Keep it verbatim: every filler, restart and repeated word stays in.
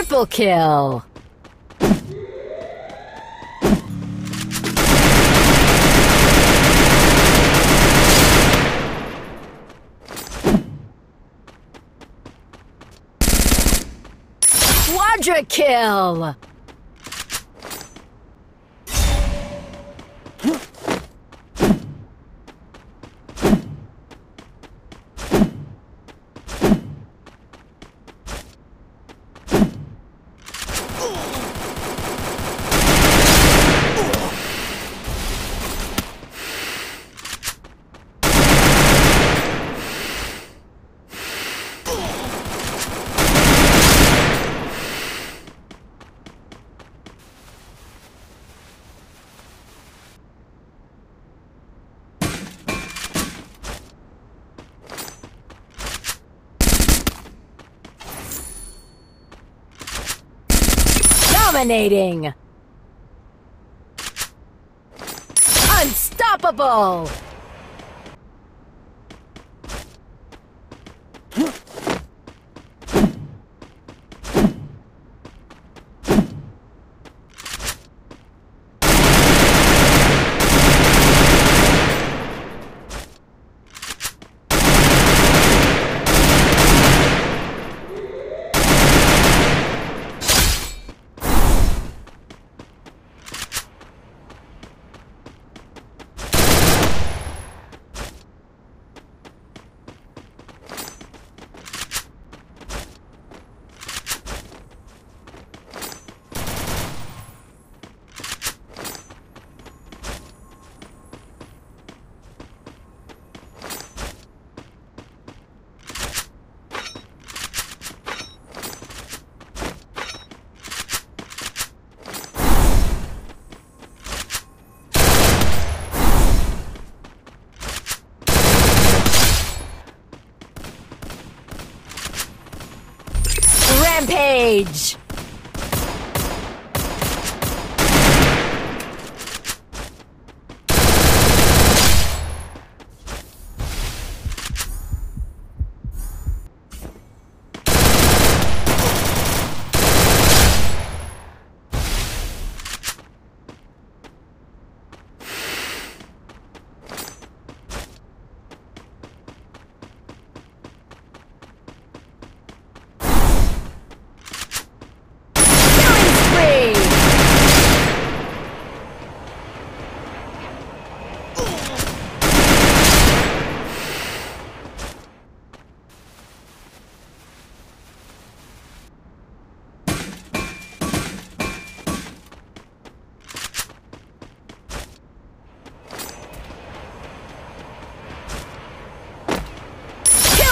Triple kill! Quadra kill! Dominating! Unstoppable! Rampage!